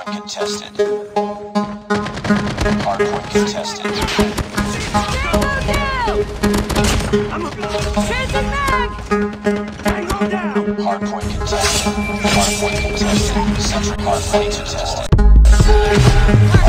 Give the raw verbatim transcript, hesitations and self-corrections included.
Contested. Hardpoint contested. I'm go down. Hardpoint contested. Hardpoint contested. Sentry hardpoint contested.